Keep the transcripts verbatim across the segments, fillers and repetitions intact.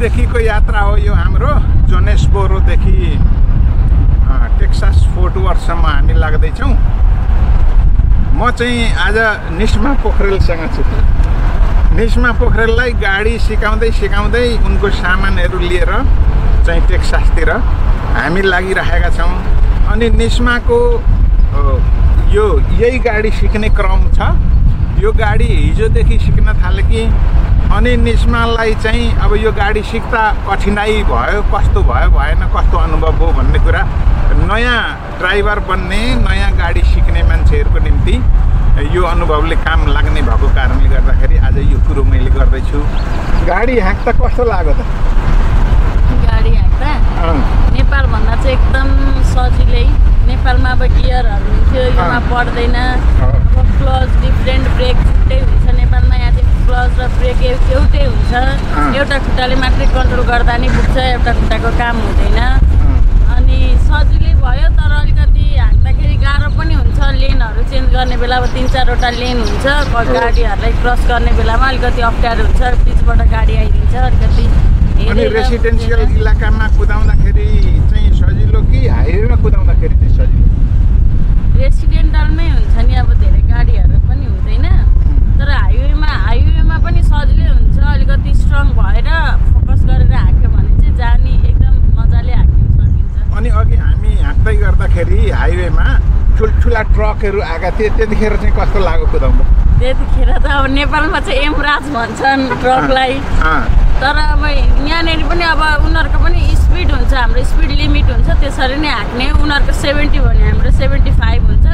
देखिको यात्रा हो यो हाम्रो जोनेस्बोरो देखि टेक्सास फोर्ट वर्थसम्म हामी लाग्दै छौं। म चाहिँ आज निस्मा पोखरेलसँग छु। निस्मा पोखरेललाई गाडी सिकाउँदै सिकाउँदै उनको सामानहरू लिएर चाहिँ टेक्सासतिर हामी लागिरहेका छौं। अनि निस्माको यो यही गाडी सिक्ने क्रम छ। यो गाडी हिजोदेखि सिक्न थालेकी। अनि निस्मालाई चाहिँ अब यो गाडी सिक्दा कठिनाई भयो, कस्तो भयो भएन, कस्तो अनुभव हो भन्ने कुरा नयाँ ड्राइभर बन्ने, नयाँ गाडी सिक्ने मान्छेहरुको निम्ति यो अनुभवले काम लाग्ने भएको कारणले गर्दाखेरि आज यो कुरो मैले गर्दै छु। गाडी हाँक्दा कस्तो लाग्यो त? गाडी हाँक्दा नेपाल भन्दा चाहिँ एकदम सजिलै। नेपालमा अब गियरहरु थियो, यसमा पर्दैन। क्लच डिफरेन्ट ब्रेक छुट्टै हुन्छ। नेपालमा यहाँ चाहिँ क्लच र ब्रेक एउटै हुन्छ। एउटा खुट्टाले मात्रै कन्ट्रोल गर्दा नि पुग्छ, एउटा खुट्टाको काम हुँदैन। अनि सजिलै भयो, तर अलिकति हाँक्दाखेरि गाह्रो पनि हुन्छ। लेनहरू चेन्ज गर्ने बेला अब तिन चारवटा लेन हुन्छ, गाडीहरूलाई क्रस गर्ने बेलामा अलिकति अप्ठ्यारो हुन्छ, बिचबाट गाडी आइदिन्छ अलिकति। अनि रेसिडेन्सियल इलाकामा कुदाउँदाखेरि चाहिँ सजिलो कि हाइवेमा कुदाउँदाखेरि चाहिँ सजिलो? रेसिडेन्टलमै हुन्छ नि, अब धेरै गाडीहरू पनि हुँदैन। तर हाइवेमा हाइवेमा पनि सजिलै हुन्छ। अलिकति स्ट्रङ भएर फोकस गरेर हाँक्यो भने चाहिँ जानी एकदम मजाले हाँक्न सकिन्छ। अनि अघि हामी हाँक्दै गर्दाखेरि हाइवेमा ठुल्ठुला ट्रकहरू आएका थिए, त्यतिखेर चाहिँ कस्तो लाग्यो कुदाउँदा? त्यतिखेर त अब नेपालमा चाहिँ एमराज भन्छन् ट्रकलाई। तर अब यहाँनिर पनि अब उनीहरूको पनि स्पिड हुन्छ, हाम्रो स्पिड लिमिट हुन्छ, त्यसरी नै हाँक्ने। उनीहरूको सेभेन्टी भने हाम्रो सेभेन्टी फाइभ हुन्छ।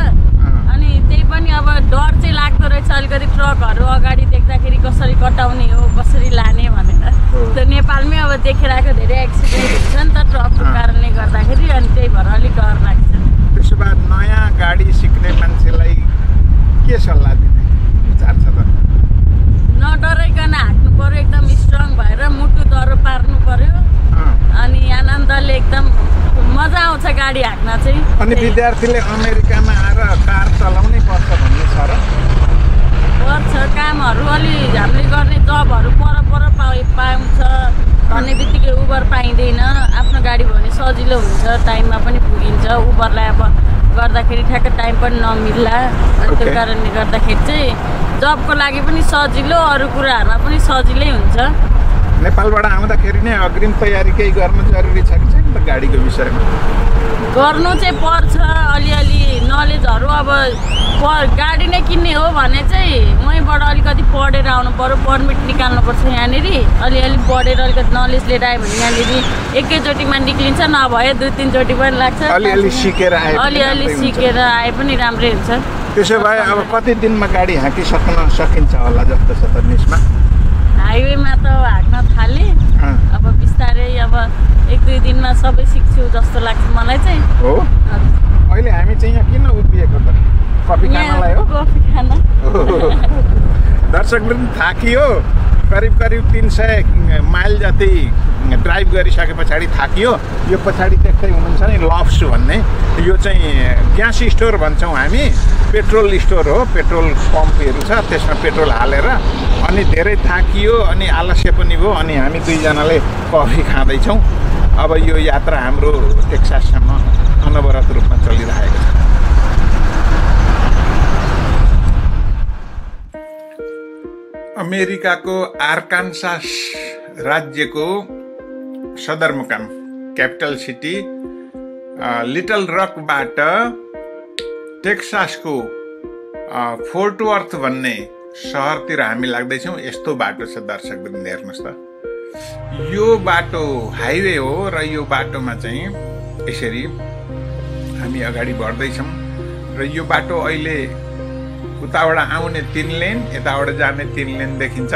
अनि त्यही पनि अब डर चाहिँ लाग्दो रहेछ अलिकति, ट्रकहरू अगाडि देख्दाखेरि कसरी कटाउने हो, कसरी लाने भनेर। त्यो नेपालमै अब देखेर आएको धेरै एक्सिडेन्ट हुन्छ नि त ट्रकको कारणले गर्दाखेरि, अनि त्यही भएर अलिक डर लाग्छ। त्यसो भए नयाँ गाडी सिक्ने मान्छेलाई के सल्लाह दिने विचार छ त? नडराइकन हाँक्नु पऱ्यो, एकदम स्ट्रङ भएर मुटु दह्रो पार्नु पऱ्यो। अनि आनन्दले एकदम मजा आउँछ गाडी हाँक्न चाहिँ। अनि विद्यार्थीले अमेरिकामा आएर कार चलाउनै पर्छ भन्ने छ र? पर्छ, कामहरू अलि हामीले गर्ने जबहरू पर पर पाउँछ भन्ने बित्तिकै उबर पाइँदैन। आफ्नो गाडी भने सजिलो हुन्छ, टाइममा पनि पुगिन्छ। उबरलाई अब गर्दाखेरि ठ्याक्क टाइम पनि नमिल्ला। अनि त्यो कारणले गर्दाखेरि चाहिँ जबको लागि पनि सजिलो, अरू कुराहरूमा पनि सजिलै हुन्छ। नेपालबाट आउँदाखेरि नै अग्रिम तयारी केही गर्नु जरुरी छ कि छैन त गाडीको विषयमा? गर्नु चाहिँ पर्छ अलिअलि नलेजहरू। अब गाडी नै किन्ने हो भने चाहिँ मबाट अलिकति पढेर आउनु पऱ्यो, पर्मिट निकाल्नुपर्छ। यहाँनिर अलिअलि पढेर अलिकति नलेज लिएर आयो भने यहाँनिर एकैचोटिमा निक्लिन्छ, नभए दुई तिनचोटि पनि लाग्छ। अलिअलि सिकेर आयो, अलिअलि सिकेर आए पनि राम्रै हुन्छ। त्यसो भए अब कति दिनमा गाडी हाँकिसक्न सकिन्छ होला जस्तो छ त निस्मा? हाइवेमा त हाँक्न थालेँ, अब बिस्तारै अब एक दुई दिनमा सबै सिक्छु जस्तो लाग्छ मलाई चाहिँ। हो, अहिले हामी चाहिँ यहाँ किन उभिएको त? कफी खानलाई हो? कफी खान। दर्शकवृन्द थाकियो, करिब करिब तिन सय माइल जति ड्राइभ गरिसके पछाडि थाकियो। यो पछाडि देख्दै हुनुहुन्छ नि लफ्स भन्ने, यो चाहिँ ग्यास स्टोर भन्छौँ हामी, पेट्रोल स्टोर हो। पेट्रोल पम्पहरू छ, त्यसमा पेट्रोल हालेर। अनि धेरै थाकियो अनि आलस्य पनि भयो। अनि हामी दुईजनाले कफी खाँदैछौँ। अब यो यात्रा हाम्रो टेक्साससम्म अनवरत रूपमा चलिरहेको छ। अमेरिकाको आर्कान्सास राज्यको सदरमुकाम क्यापिटल सिटी लिटल रकबाट टेक्सासको फोर्ट वर्थ भन्ने सहरतिर हामी लाग्दैछौँ। यस्तो बाटो छ दर्शकवृन्द, हेर्नुहोस् त। यो बाटो हाइवे हो र यो बाटोमा चाहिँ यसरी हामी अगाडि बढ्दैछौँ। र यो बाटो अहिले उताबाट आउने तिन लेन, यताबाट जाने तिन लेन देखिन्छ।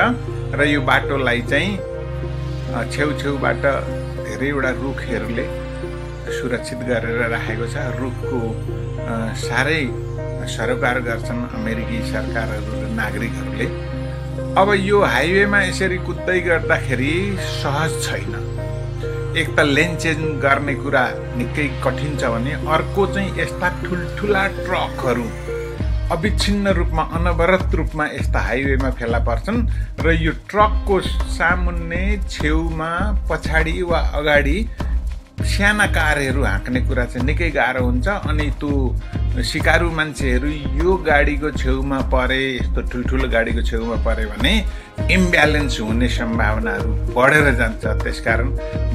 र यो बाटोलाई चाहिँ छेउछेउबाट धेरैवटा रुखहरूले सुरक्षित गरेर राखेको छ। रुखको साह्रै सरोकार गर्छन् अमेरिकी सरकारहरू र नागरिकहरूले। अब यो हाइवेमा यसरी कुद्दै गर्दाखेरि सहज छैन। एक त लेन चेन्ज गर्ने कुरा निकै कठिन छ भने, अर्को चाहिँ यस्ता ठुल्ठुला ट्रकहरू अविच्छिन्न रूपमा अनवरत रूपमा यस्ता हाइवेमा फेला पर्छन् र यो ट्रकको सामुन्ने छेउमा पछाडी वा अगाडि साना कारहरू हाँक्ने कुरा चाहिँ निकै गाह्रो हुन्छ। अनि त्यो सिकारु मान्छेहरू यो गाडीको छेउमा परे, यस्तो ठुल्ठुलो गाडीको छेउमा परे भने इम्ब्यालेन्स हुने सम्भावनाहरू बढेर जान्छ। त्यसकारण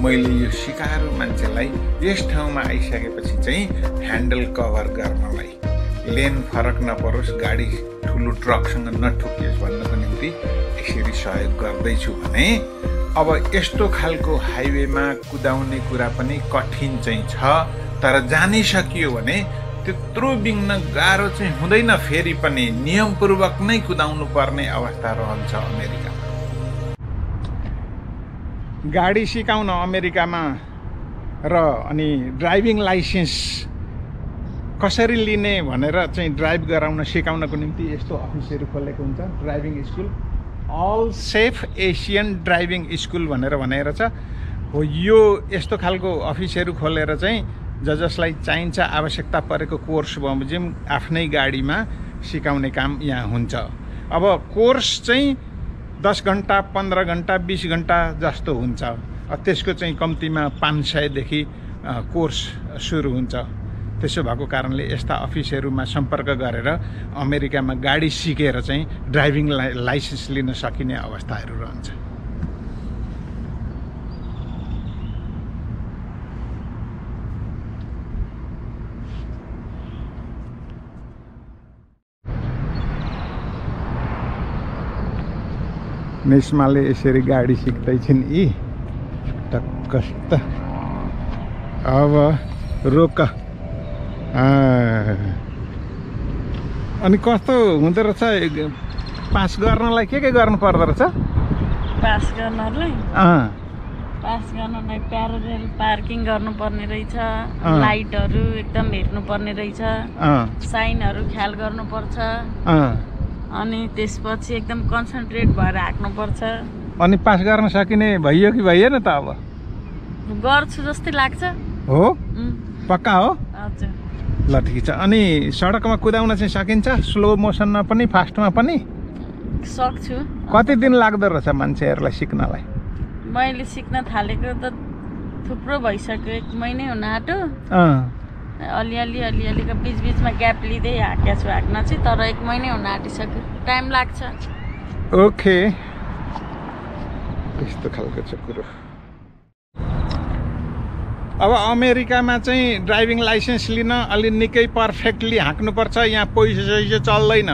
मैले यो सिकारु मान्छेलाई यस ठाउँमा आइसकेपछि चाहिँ ह्यान्डल कभर गर्नलाई, लेन फरक नपरोस्, गाडी ठुलो ट्रकसँग नठोकियोस् भन्नको निम्ति यसरी सहयोग गर्दैछु भने अब यस्तो खालको हाइवेमा कुदाउने कुरा पनि कठिन चाहिँ छ, तर जानिसकियो भने त्यत्रो बिग्न गाह्रो चाहिँ हुँदैन। फेरि पनि नियमपूर्वक नै कुदाउनु पर्ने अवस्था रहन्छ। अमेरिकामा गाडी सिकाउन अमेरिकामा र अनि ड्राइभिङ लाइसेन्स कसरी लिने भनेर चाहिँ ड्राइभ गराउन सिकाउनको निम्ति यस्तो अफिसहरू खोलेको हुन्छ। Driving school, all safe Asian driving school भनेर भनेर छ हो। यो यस्तो खालको अफिसहरू खोलेर चाहिँ ज जसलाई चाहिन्छ आवश्यकता परेको कोर्स बमोजिम आफ्नै गाडीमा सिकाउने काम यहाँ हुन्छ। अब कोर्स चाहिँ दस घन्टा, पन्ध्र घन्टा, बीस घन्टा जस्तो हुन्छ। त्यसको चाहिँ कम्तीमा पाँच सयदेखि कोर्स सुरु हुन्छ। त्यसो भएको कारणले यस्ता अफिसहरूमा सम्पर्क गरेर अमेरिकामा गाडी सिकेर चाहिँ ड्राइभिङ लाइसेन्स लिन सकिने अवस्थाहरू रहन्छ। निस्माले यसरी गाडी सिक्दैछन् यी टक्कस्त। अब रोक अनि कस्तो हुँदो रहेछ पास गर्नलाई? के के गर्नु पर्दो रहेछ पास गर्नलाई? पास गर्नलाई प्यारालेल पार्किङ गर्नुपर्ने रहेछ, लाइटहरू एकदम हेर्नुपर्ने रहेछ, साइनहरू ख्याल गर्नुपर्छ, अनि त्यसपछि एकदम कन्सन्ट्रेट भएर हाक्नुपर्छ। अनि पास गर्न सकिने भइयो कि भइएन त? अब गर्छु जस्तै लाग्छ। हो, पक्का हो? हजुर, ल ठिक छ। अनि सडकमा कुदाउन चाहिँ सकिन्छ? स्लो मोसनमा पनि फास्टमा पनि सक्छु? कति दिन लाग्दो रहेछ मान्छेहरूलाई सिक्नलाई? मैले सिक्न थालेको त थुप्रो भइसक्यो, एक महिनै हुन आँट्यो। अलिअलि अलिअलिको बीच बीचमा ग्याप लिँदै हाकेको छु हाक्न चाहिँ, तर एक महिना हुन आँटिसक्यो। टाइम लाग्छ। ओके, यस्तो खालको छ कुरो। अब अमेरिकामा चाहिँ ड्राइभिङ लाइसेन्स लिन अलि निकै पर्फेक्टली हाक्नुपर्छ। यहाँ पैसा सैसा चल्दैन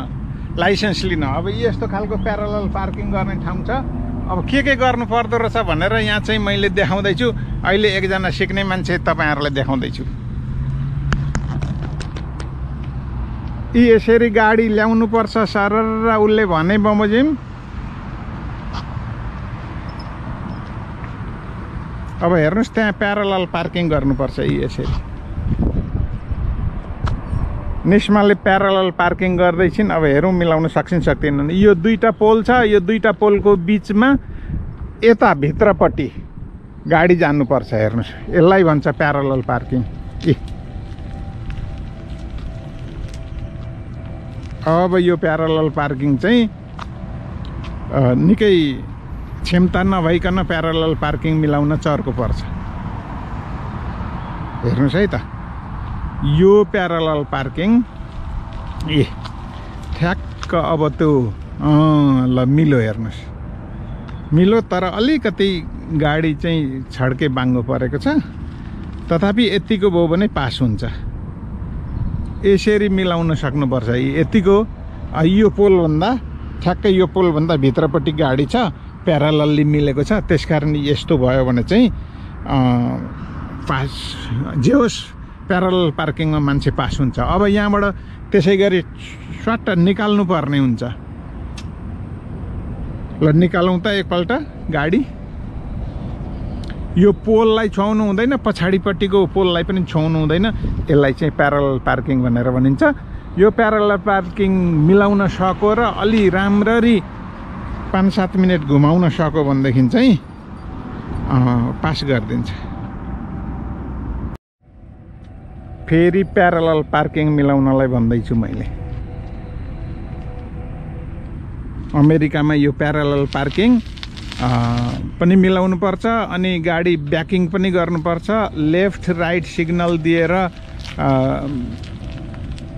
लाइसेन्स लिन। अब यस्तो खालको प्यारालल पार्किङ गर्ने ठाउँ छ। अब के के गर्नु पर्दो रहेछ भनेर यहाँ चाहिँ मैले देखाउँदैछु। अहिले एकजना सिक्ने मान्छे तपाईँहरूलाई देखाउँदैछु। यी यसरी गाडी ल्याउनु पर्छ सरर, उसले भने बमोजिम। अब हेर्नुहोस् त्यहाँ प्यारालल पार्किङ गर्नुपर्छ। यी यसरी निस्माले प्यारालल पार्किङ गर्दैछिन्। अब हेरौँ मिलाउन सक्छन् सक्दैनन्। यो दुईवटा पोल छ, यो दुईवटा पोलको बिचमा यता भित्रपट्टि गाडी जानुपर्छ। हेर्नुहोस्, यसलाई भन्छ प्यारालल पार्किङ। ए अब यो प्यारालल पार्किङ चाहिँ निकै क्षमता नभइकन प्यारालल पार्किङ मिलाउन चर्को पर्छ। हेर्नुहोस् है त, यो प्यारालल पार्किङ। ए ठ्याक्क अब त्यो ल मिलो, हेर्नुहोस् मिलो, तर अलिकति गाडी चाहिँ छड्के बाङ्गो परेको छ। तथापि यतिको भयो भने पास हुन्छ। यसरी मिलाउन सक्नुपर्छ। यतिको यो पोलभन्दा ठ्याक्कै यो पोलभन्दा भित्रपट्टि गाडी छ, प्यारालल्ली मिलेको छ। त्यसकारण यस्तो भयो भने चाहिँ पास जे होस् प्यारालल पार्किङमा मान्छे पास हुन्छ। अब यहाँबाट त्यसै गरी स्वाट निकाल्नु पर्ने हुन्छ। ल निकालौँ त एकपल्ट गाडी। यो पोललाई छुवाउनु हुँदैन, पछाडिपट्टिको पोललाई पनि छुवाउनु हुँदैन। यसलाई चाहिँ प्यारालल पार्किङ भनेर भनिन्छ। यो प्यारालल पार्किङ मिलाउन सको र अलि राम्ररी पाँच सात मिनट घुमाउन सको भनेदेखि चाहिँ पास गरिदिन्छ। फेरि प्यारालल पार्किङ मिलाउनलाई भन्दैछु मैले। अमेरिकामा यो प्यारालल पार्किङ पनि मिलाउनु पर्छ अनि गाडी ब्याकिङ पनि गर्नुपर्छ लेफ्ट राइट सिग्नल दिएर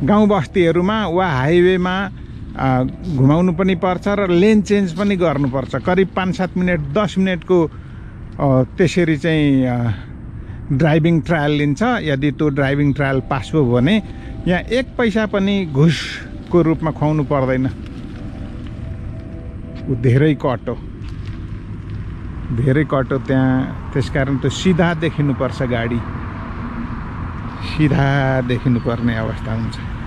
गाउँ बस्तीहरुमा वा हाइवेमा घुमाउनु पनि पर्छ र लेन चेन्ज पनि गर्नुपर्छ करिब पाँच सात मिनेट दस मिनेटको त्यसरी चाहिँ ड्राइभिङ ट्रायल लिन्छ यदि त्यो ड्राइभिङ ट्रायल पास भयो भने यहाँ एक पैसा पनि घुसको रुपमा खुवाउनु पर्दैन उ धेरै कटो धेरै कटो त्यहाँ त्यसकारण त्यो सिधा देखिनु पर्छ गाडी सीधा देखिनुपर्ने अवस्था हुन्छ।